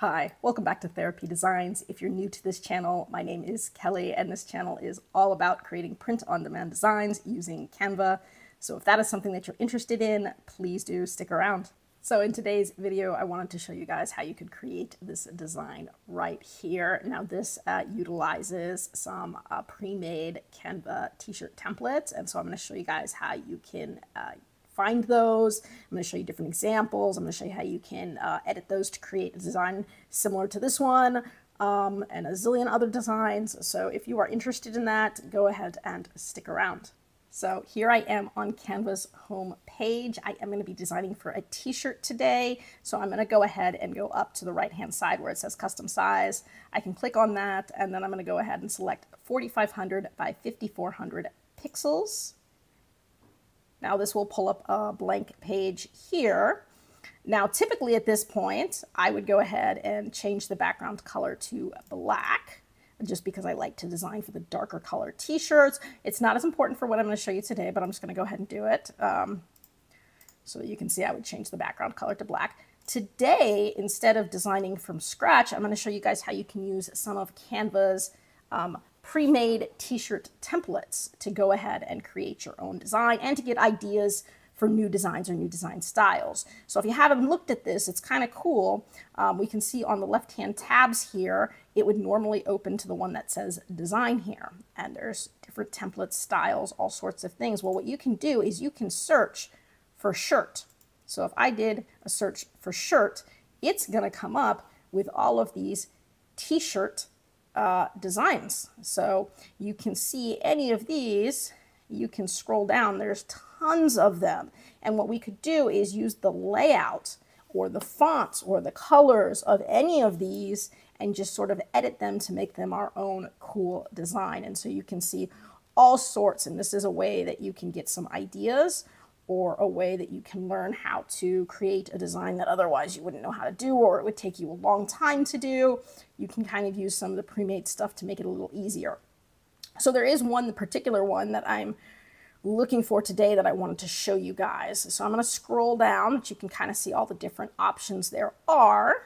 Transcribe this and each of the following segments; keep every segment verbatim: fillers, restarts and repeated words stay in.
Hi, welcome back to Therapy Designs. If you're new to this channel, my name is Kelly, and this channel is all about creating print-on-demand designs using Canva. So if that is something that you're interested in, please do stick around. So in today's video, I wanted to show you guys how you could create this design right here. Now this uh, utilizes some uh, pre-made Canva t-shirt templates. And so I'm gonna show you guys how you can uh, find those. I'm gonna show you different examples. I'm gonna show you how you can uh, edit those to create a design similar to this one um, and a zillion other designs. So if you are interested in that, go ahead and stick around. So here I am on Canva's home page. I am going to be designing for a t-shirt today. So I'm going to go ahead and go up to the right-hand side where it says custom size. I can click on that, and then I'm going to go ahead and select forty-five hundred by fifty-four hundred pixels. Now this will pull up a blank page here. Now, typically at this point, I would go ahead and change the background color to black, just because I like to design for the darker color t-shirts. It's not as important for what I'm going to show you today, but I'm just going to go ahead and do it. Um, so you can see I would change the background color to black. Today, instead of designing from scratch, I'm going to show you guys how you can use some of Canva's um, pre-made t-shirt templates to go ahead and create your own design and to get ideas for new designs or new design styles. So if you haven't looked at this, it's kind of cool. Um, we can see on the left-hand tabs here, it would normally open to the one that says design here. And there's different templates, styles, all sorts of things. Well, what you can do is you can search for shirt. So if I did a search for shirt, it's gonna come up with all of these t-shirt uh, designs. So you can see any of these, you can scroll down, there's tons of them. And what we could do is use the layout or the fonts or the colors of any of these and just sort of edit them to make them our own cool design. And so you can see all sorts, and this is a way that you can get some ideas or a way that you can learn how to create a design that otherwise you wouldn't know how to do, or it would take you a long time to do. You can kind of use some of the pre-made stuff to make it a little easier. So there is one, the particular one that I'm looking for today that I wanted to show you guys. So I'm going to scroll down, but you can kind of see all the different options there are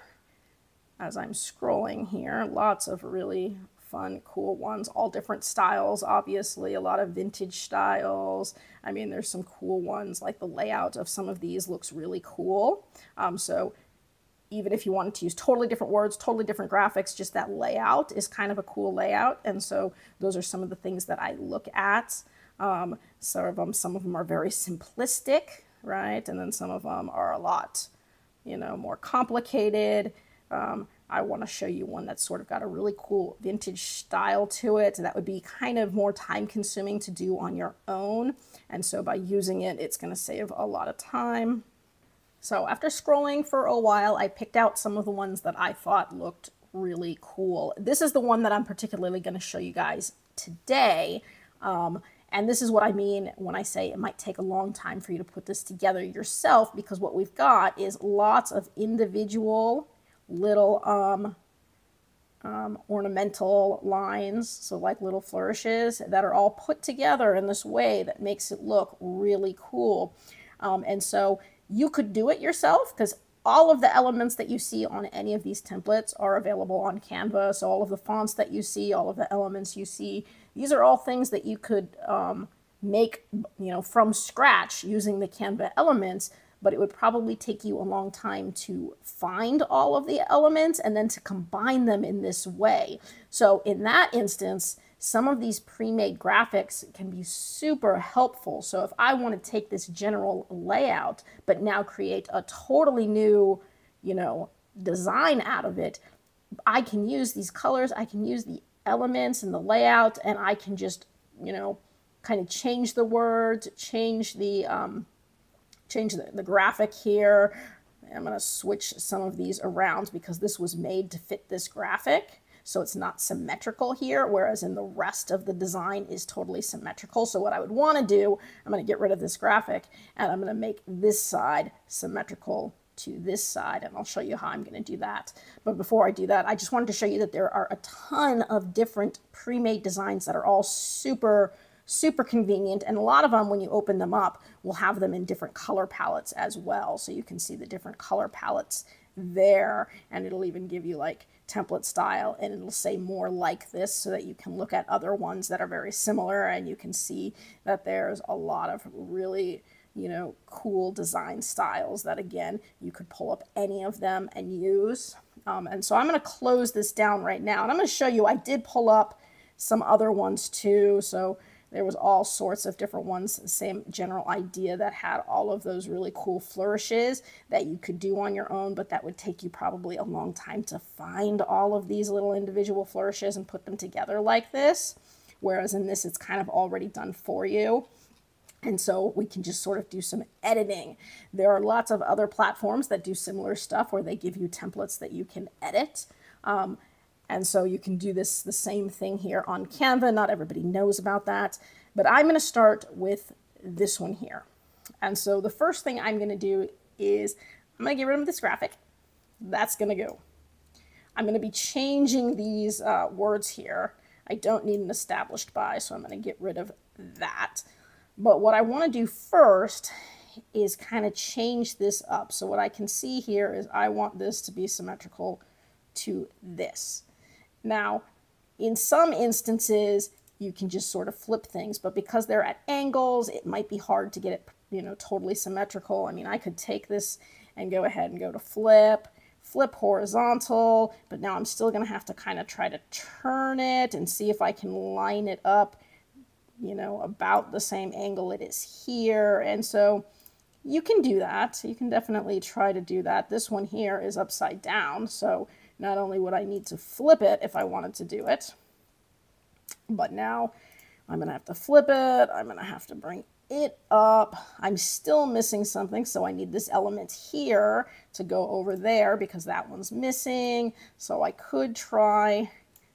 as I'm scrolling here. Lots of really fun, cool ones, all different styles, obviously, a lot of vintage styles. I mean, there's some cool ones, like the layout of some of these looks really cool. Um, so even if you wanted to use totally different words, totally different graphics, just that layout is kind of a cool layout. And so those are some of the things that I look at. Um, some of them, some of them are very simplistic, right? And then some of them are a lot, you know, more complicated. Um, I want to show you one that's sort of got a really cool vintage style to it. That would be kind of more time consuming to do on your own. And so by using it, it's going to save a lot of time. So after scrolling for a while, I picked out some of the ones that I thought looked really cool. This is the one that I'm particularly going to show you guys today. Um, and this is what I mean when I say it might take a long time for you to put this together yourself, because what we've got is lots of individual little um, um, ornamental lines, so like little flourishes that are all put together in this way that makes it look really cool. Um, and so you could do it yourself, because all of the elements that you see on any of these templates are available on Canva. So all of the fonts that you see, all of the elements you see, these are all things that you could um, make, you know, from scratch using the Canva elements, but it would probably take you a long time to find all of the elements and then to combine them in this way. So in that instance, some of these pre-made graphics can be super helpful. So if I want to take this general layout, but now create a totally new, you know, design out of it, I can use these colors, I can use the elements and the layout, and I can just, you know, kind of change the words, change the, um, change the, the graphic here. I'm going to switch some of these around because this was made to fit this graphic. So it's not symmetrical here, whereas in the rest of the design is totally symmetrical. So what I would want to do, I'm going to get rid of this graphic and I'm going to make this side symmetrical to this side. And I'll show you how I'm going to do that. But before I do that, I just wanted to show you that there are a ton of different pre-made designs that are all super, super convenient. And a lot of them, when you open them up, will have them in different color palettes as well. So you can see the different color palettes there, and it'll even give you like template style, and it'll say more like this so that you can look at other ones that are very similar, and you can see that there's a lot of really, you know, cool design styles that, again, you could pull up any of them and use. Um, and so I'm going to close this down right now, and I'm going to show you, I did pull up some other ones too. So there was all sorts of different ones, same general idea, that had all of those really cool flourishes that you could do on your own, but that would take you probably a long time to find all of these little individual flourishes and put them together like this. Whereas in this, it's kind of already done for you. And so we can just sort of do some editing. There are lots of other platforms that do similar stuff where they give you templates that you can edit. Um, and so you can do this, the same thing here on Canva. Not everybody knows about that, but I'm gonna start with this one here. And so the first thing I'm gonna do is I'm gonna get rid of this graphic. That's gonna go. I'm gonna be changing these uh, words here. I don't need an established by, so I'm gonna get rid of that. But what I want to do first is kind of change this up. So what I can see here is I want this to be symmetrical to this. Now, in some instances, you can just sort of flip things, but because they're at angles, it might be hard to get it, you know, totally symmetrical. I mean, I could take this and go ahead and go to flip, flip horizontal, but now I'm still going to have to kind of try to turn it and see if I can line it up, you know, about the same angle it is here. And so you can do that. You can definitely try to do that. This one here is upside down. So not only would I need to flip it if I wanted to do it, but now I'm going to have to flip it. I'm going to have to bring it up. I'm still missing something. So I need this element here to go over there because that one's missing. So I could try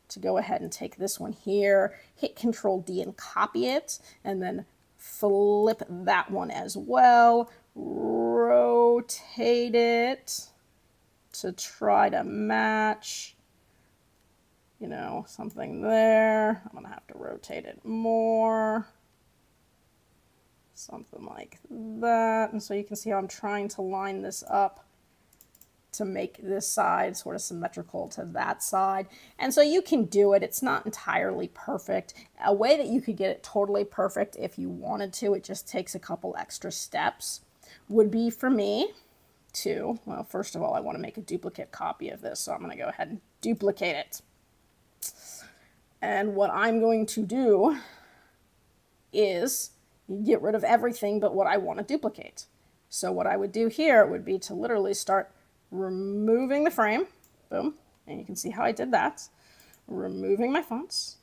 to go ahead and take this one here, hit Control D and copy it, and then flip that one as well, rotate it to try to match, you know, something there. I'm gonna have to rotate it more, something like that. And so you can see how I'm trying to line this up to make this side sort of symmetrical to that side. And so you can do it. It's not entirely perfect. A way that you could get it totally perfect if you wanted to, it just takes a couple extra steps, would be for me to, well, first of all, I want to make a duplicate copy of this. So I'm going to go ahead and duplicate it. And what I'm going to do is get rid of everything but what I want to duplicate. So what I would do here would be to literally start removing the frame, boom, and you can see how I did that. Removing my fonts.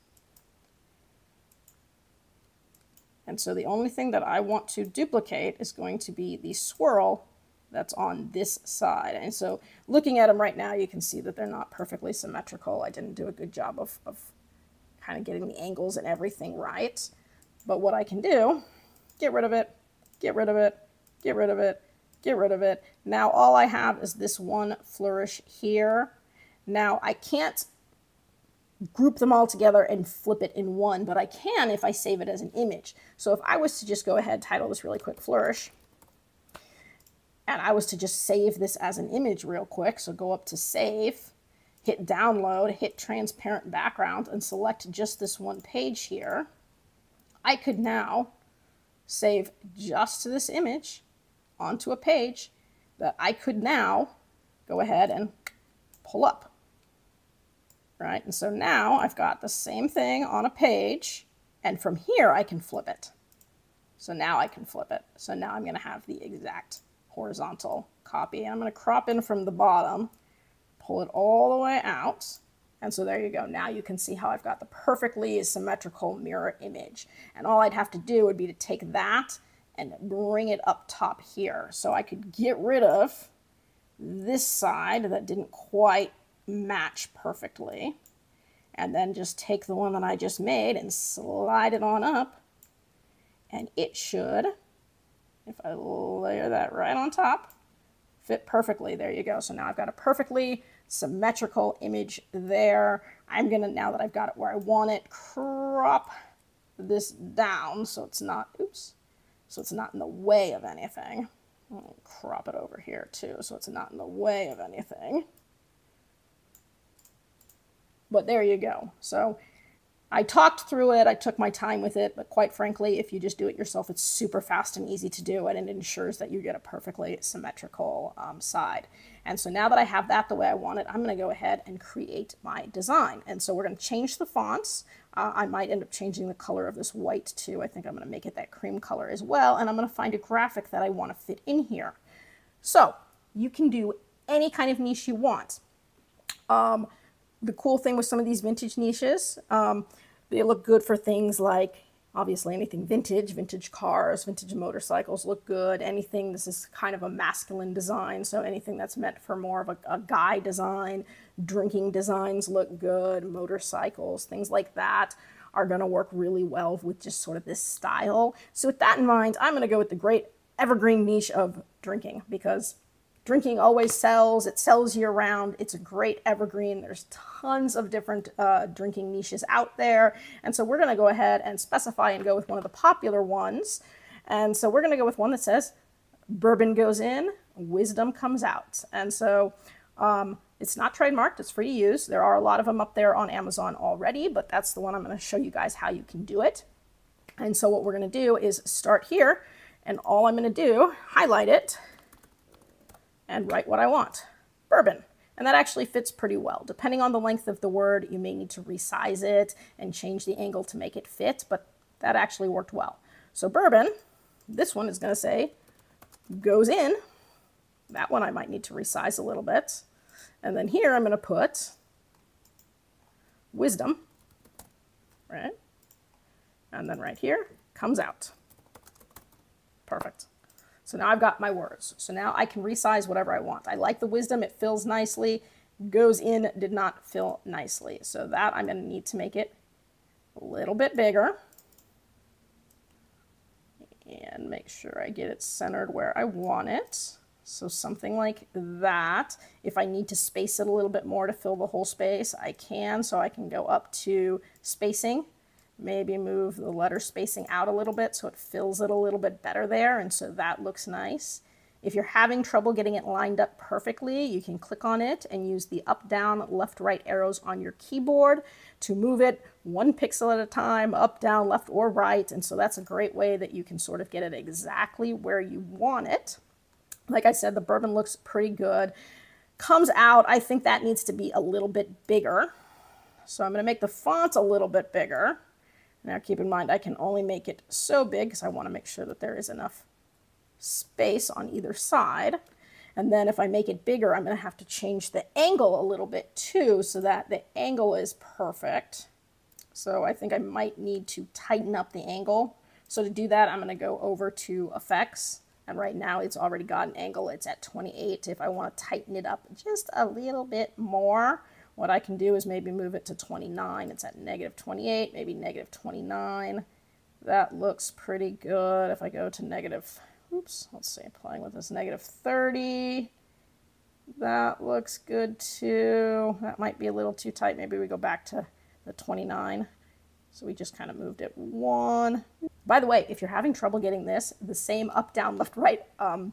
And so the only thing that I want to duplicate is going to be the swirl that's on this side. And so looking at them right now, you can see that they're not perfectly symmetrical. I didn't do a good job of, of kind of getting the angles and everything right. But what I can do, get rid of it, get rid of it, get rid of it, get rid of it. Now all I have is this one flourish here. Now I can't group them all together and flip it in one, but I can if I save it as an image. So if I was to just go ahead, title this really quick flourish, and I was to just save this as an image real quick. So go up to save, hit download, hit transparent background, and select just this one page here. I could now save just this image onto a page that I could now go ahead and pull up, right? And so now I've got the same thing on a page, and from here I can flip it. So now I can flip it. So now I'm gonna have the exact horizontal copy, and I'm gonna crop in from the bottom, pull it all the way out. And so there you go. Now you can see how I've got the perfectly symmetrical mirror image. And all I'd have to do would be to take that and bring it up top here. So I could get rid of this side that didn't quite match perfectly, and then just take the one that I just made and slide it on up, and it should, if I layer that right on top, fit perfectly. There you go. So now I've got a perfectly symmetrical image there. I'm gonna, now that I've got it where I want it, crop this down so it's not, oops, so it's not in the way of anything. I'll crop it over here too so it's not in the way of anything. But there you go. So I talked through it, I took my time with it, but quite frankly, if you just do it yourself, it's super fast and easy to do, and it ensures that you get a perfectly symmetrical um, side. And so now that I have that the way I want it, I'm gonna go ahead and create my design. And so we're gonna change the fonts. Uh, I might end up changing the color of this white too. I think I'm gonna make it that cream color as well, and I'm gonna find a graphic that I wanna fit in here. So you can do any kind of niche you want. Um, The cool thing with some of these vintage niches, um, they look good for things like, obviously, anything vintage, vintage cars, vintage motorcycles look good. Anything, this is kind of a masculine design, so anything that's meant for more of a, a guy design, drinking designs look good, motorcycles, things like that are gonna work really well with just sort of this style. So with that in mind, I'm gonna go with the great evergreen niche of drinking, because drinking always sells, it sells year round, it's a great evergreen. There's tons of different uh, drinking niches out there. And so we're gonna go ahead and specify and go with one of the popular ones. And so we're gonna go with one that says, bourbon goes in, wisdom comes out. And so um, it's not trademarked, it's free to use. There are a lot of them up there on Amazon already, but that's the one I'm gonna show you guys how you can do it. And so what we're gonna do is start here, and all I'm gonna do, highlight it, and write what I want, bourbon. And that actually fits pretty well. Depending on the length of the word, you may need to resize it and change the angle to make it fit, but that actually worked well. So bourbon, this one is gonna say, goes in. That one I might need to resize a little bit. And then here I'm gonna put wisdom, right? And then right here, comes out. Perfect. So now I've got my words. So now I can resize whatever I want. I like the wisdom, it fills nicely. Goes in did not fill nicely. So that I'm gonna need to make it a little bit bigger. And make sure I get it centered where I want it. So something like that. If I need to space it a little bit more to fill the whole space, I can. So I can go up to spacing. Maybe move the letter spacing out a little bit so it fills it a little bit better there, and so that looks nice. If you're having trouble getting it lined up perfectly, you can click on it and use the up, down, left, right arrows on your keyboard to move it one pixel at a time, up, down, left, or right, and so that's a great way that you can sort of get it exactly where you want it. Like I said, the bourbon looks pretty good. Comes out, I think that needs to be a little bit bigger. So I'm gonna make the font a little bit bigger. Now keep in mind, I can only make it so big because I want to make sure that there is enough space on either side. And then if I make it bigger, I'm going to have to change the angle a little bit too so that the angle is perfect. So I think I might need to tighten up the angle. So to do that, I'm going to go over to Effects. And right now it's already got an angle. It's at twenty-eight. If I want to tighten it up just a little bit more, what I can do is maybe move it to twenty-nine. It's at negative twenty-eight, maybe negative twenty-nine. That looks pretty good. If I go to negative, oops, let's see, playing with this, negative thirty. That looks good too. That might be a little too tight. Maybe we go back to the twenty-nine. So we just kind of moved it one. By the way, if you're having trouble getting this, the same up, down, left, right um,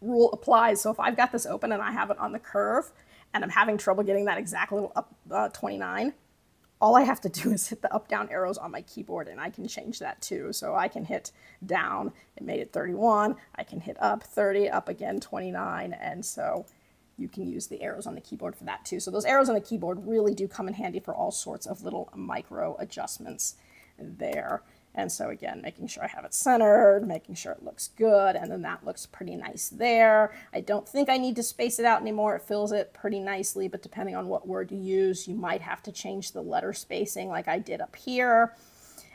rule applies. So if I've got this open and I have it on the curve, and I'm having trouble getting that exact little up uh, twenty-nine, all I have to do is hit the up down arrows on my keyboard and I can change that too. So I can hit down, it made it thirty-one, I can hit up thirty, up again twenty-nine, and so you can use the arrows on the keyboard for that too. So those arrows on the keyboard really do come in handy for all sorts of little micro adjustments there. And so again, making sure I have it centered, making sure it looks good, and then that looks pretty nice there. I don't think I need to space it out anymore. It fills it pretty nicely, but depending on what word you use, you might have to change the letter spacing like I did up here.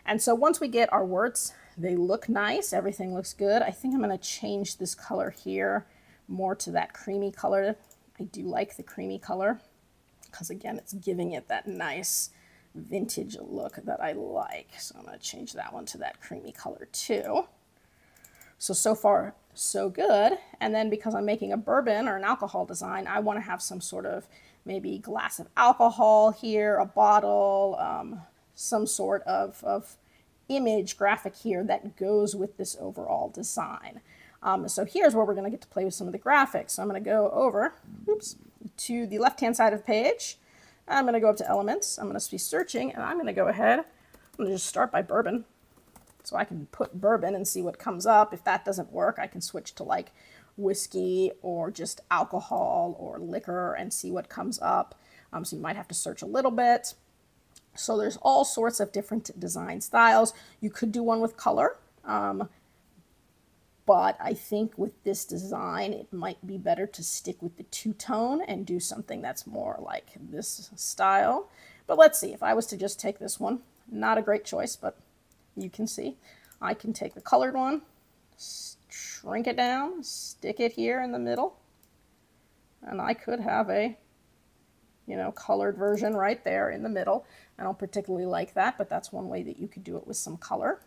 And so once we get our words, they look nice. Everything looks good. I think I'm going to change this color here more to that creamy color. I do like the creamy color because, again, it's giving it that nice vintage look that I like. So I'm going to change that one to that creamy color too. So, so far so good. And then because I'm making a bourbon or an alcohol design, I want to have some sort of maybe glass of alcohol here, a bottle, um, some sort of, of image graphic here that goes with this overall design. Um, so here's where we're going to get to play with some of the graphics. So I'm going to go over oops, to the left-hand side of the page. I'm going to go up to Elements. I'm going to be searching, and I'm going to go ahead. I'm going to just start by bourbon. So I can put bourbon and see what comes up. If that doesn't work, I can switch to like whiskey or just alcohol or liquor and see what comes up. Um, so you might have to search a little bit. So there's all sorts of different design styles. You could do one with color, um, but I think with this design, it might be better to stick with the two-tone and do something that's more like this style. But let's see, if I was to just take this one, not a great choice, but you can see, I can take the colored one, shrink it down, stick it here in the middle, and I could have a, you know, colored version right there in the middle. I don't particularly like that, but that's one way that you could do it with some color,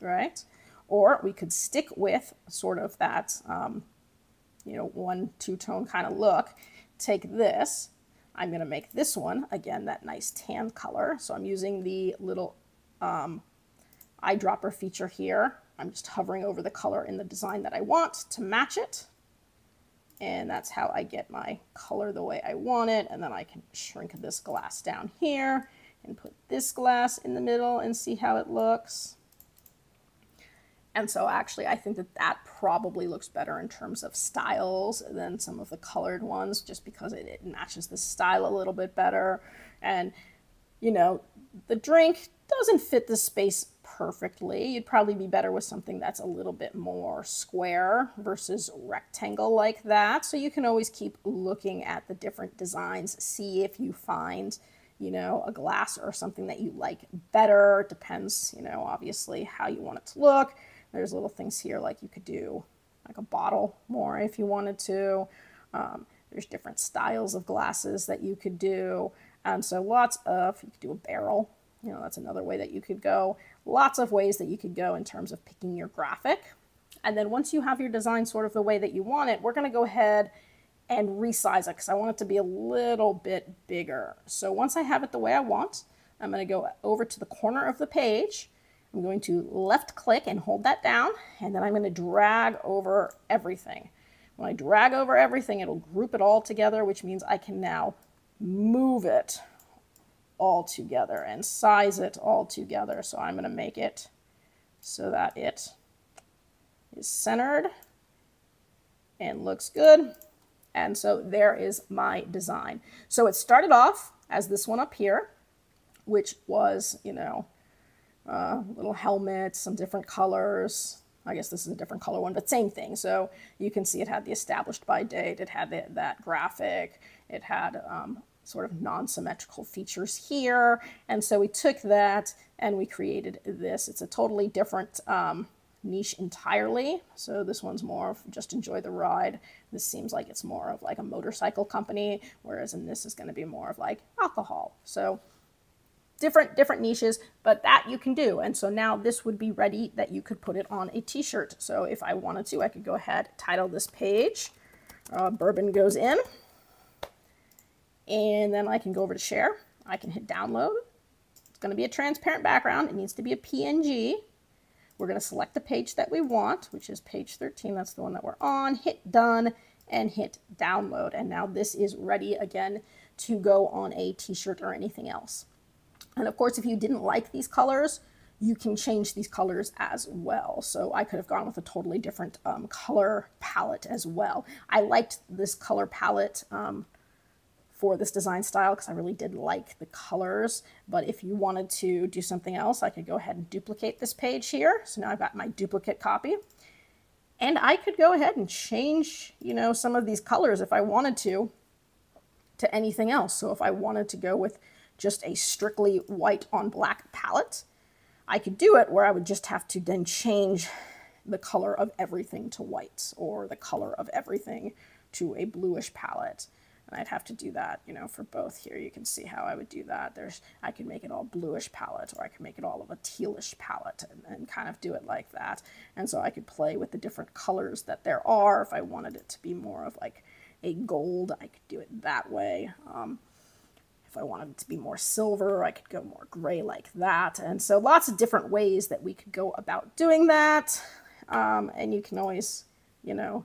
right? Or we could stick with sort of that, um, you know, one two-tone kind of look. Take this, I'm gonna make this one, again, that nice tan color. So I'm using the little um, eyedropper feature here. I'm just hovering over the color in the design that I want to match it. And that's how I get my color the way I want it. And then I can shrink this glass down here and put this glass in the middle and see how it looks. And so actually, I think that that probably looks better in terms of styles than some of the colored ones, just because it, it matches the style a little bit better. And, you know, the drink doesn't fit the space perfectly. You'd probably be better with something that's a little bit more square versus rectangle like that. So you can always keep looking at the different designs, see if you find, you know, a glass or something that you like better. It depends, you know, obviously how you want it to look. There's little things here like you could do like a bottle more if you wanted to. Um, there's different styles of glasses that you could do. And so lots of, you could do a barrel. You know, that's another way that you could go. Lots of ways that you could go in terms of picking your graphic. And then once you have your design sort of the way that you want it, we're going to go ahead and resize it because I want it to be a little bit bigger. So once I have it the way I want, I'm going to go over to the corner of the page. I'm going to left click and hold that down, and then I'm going to drag over everything. When I drag over everything, it'll group it all together, which means I can now move it all together and size it all together. So I'm going to make it so that it is centered and looks good. And so there is my design. So it started off as this one up here, which was, you know, uh, little helmet, some different colors. I guess this is a different color one, but same thing. So you can see it had the established by date. It had the, that graphic. It had, um, sort of non-symmetrical features here. And so we took that and we created this. It's a totally different um, niche entirely. So this one's more of just enjoy the ride. This seems like it's more of like a motorcycle company, whereas in this is gonna be more of like alcohol. So different, different niches, but that you can do. And so now this would be ready that you could put it on a t-shirt. So if I wanted to, I could go ahead, title this page, uh, Bourbon Goes In. And then I can go over to share. I can hit download. It's going to be a transparent background. It needs to be a P N G. We're going to select the page that we want, which is page thirteen. That's the one that we're on. Hit done and hit download. And now this is ready again to go on a t-shirt or anything else. And of course, if you didn't like these colors, you can change these colors as well. So I could have gone with a totally different um, color palette as well. I liked this color palette um, for this design style because I really did like the colors. But if you wanted to do something else, I could go ahead and duplicate this page here. So now I've got my duplicate copy. And I could go ahead and change, you know, some of these colors if I wanted to, to anything else. So if I wanted to go with just a strictly white on black palette, I could do it where I would just have to then change the color of everything to white or the color of everything to a bluish palette. And I'd have to do that, you know, for both here. You can see how I would do that. There's, I could make it all bluish palette, or I could make it all of a tealish palette and, and kind of do it like that. And so I could play with the different colors that there are. If I wanted it to be more of like a gold, I could do it that way. Um, if I wanted it to be more silver, I could go more gray like that. And so lots of different ways that we could go about doing that. Um, and you can always you know,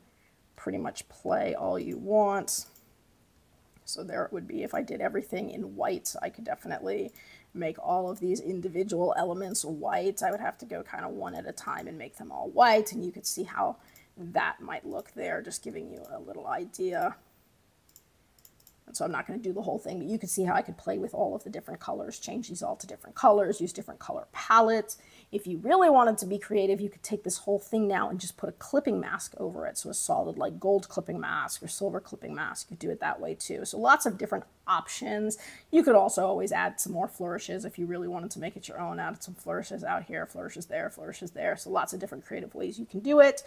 pretty much play all you want. So there it would be. If I did everything in white, I could definitely make all of these individual elements white. I would have to go kind of one at a time and make them all white, and you could see how that might look there, just giving you a little idea. And so I'm not going to do the whole thing, but you can see how I could play with all of the different colors, change these all to different colors, use different color palettes. If you really wanted to be creative, you could take this whole thing now and just put a clipping mask over it. So a solid like gold clipping mask or silver clipping mask, you could do it that way too. So lots of different options. You could also always add some more flourishes if you really wanted to make it your own, add some flourishes out here, flourishes there, flourishes there. So lots of different creative ways you can do it.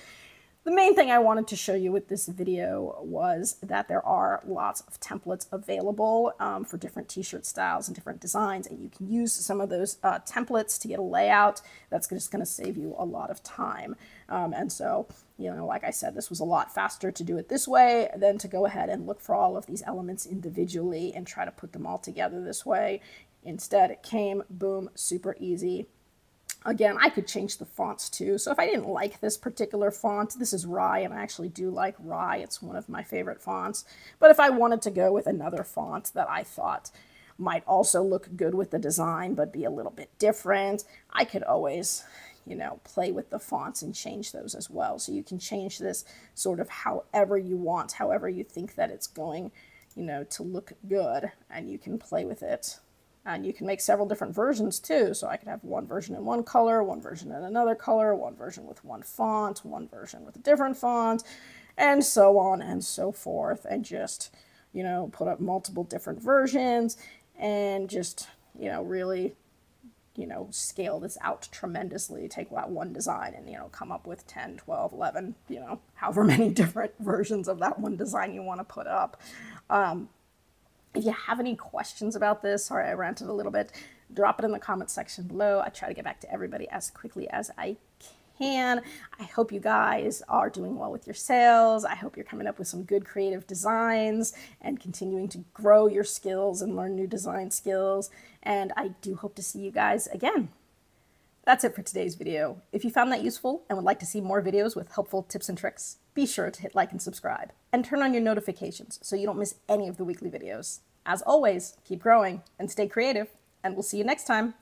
The main thing I wanted to show you with this video was that there are lots of templates available um, for different t-shirt styles and different designs, and you can use some of those uh, templates to get a layout that's just going to save you a lot of time. Um, and so, you know, like I said, this was a lot faster to do it this way than to go ahead and look for all of these elements individually and try to put them all together this way. Instead, it came, boom, super easy. Again, I could change the fonts too. So if I didn't like this particular font, this is Rye, and I actually do like Rye. It's one of my favorite fonts. But if I wanted to go with another font that I thought might also look good with the design, but be a little bit different, I could always, you know, play with the fonts and change those as well. So you can change this sort of however you want, however you think that it's going, you know, to look good, and you can play with it. And you can make several different versions too. So I could have one version in one color, one version in another color, one version with one font, one version with a different font, and so on and so forth. And just, you know, put up multiple different versions and just, you know, really, you know, scale this out tremendously. Take that one design and, you know, come up with ten, twelve, eleven, you know, however many different versions of that one design you want to put up. Um, If you have any questions about this, sorry I ranted a little bit, drop it in the comments section below. I try to get back to everybody as quickly as I can. I hope you guys are doing well with your sales. I hope you're coming up with some good creative designs and continuing to grow your skills and learn new design skills. And I do hope to see you guys again. That's it for today's video. If you found that useful and would like to see more videos with helpful tips and tricks, be sure to hit like and subscribe and turn on your notifications so you don't miss any of the weekly videos. As always, keep growing and stay creative, and we'll see you next time.